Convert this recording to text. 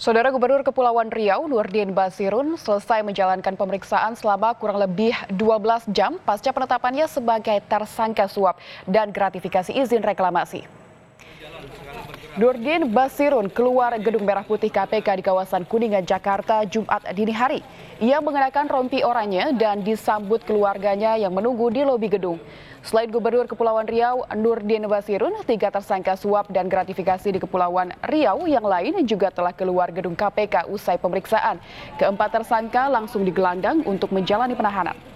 Saudara Gubernur Kepulauan Riau, Nurdin Basirun, selesai menjalankan pemeriksaan selama kurang lebih 12 jam pasca penetapannya sebagai tersangka suap dan gratifikasi izin reklamasi. Nurdin Basirun keluar Gedung Merah Putih KPK di kawasan Kuningan, Jakarta, Jumat dini hari. Ia mengenakan rompi oranye dan disambut keluarganya yang menunggu di lobi gedung. Selain Gubernur Kepulauan Riau, Nurdin Basirun, 3 tersangka suap dan gratifikasi di Kepulauan Riau yang lain juga telah keluar gedung KPK usai pemeriksaan. Keempat tersangka langsung digelandang untuk menjalani penahanan.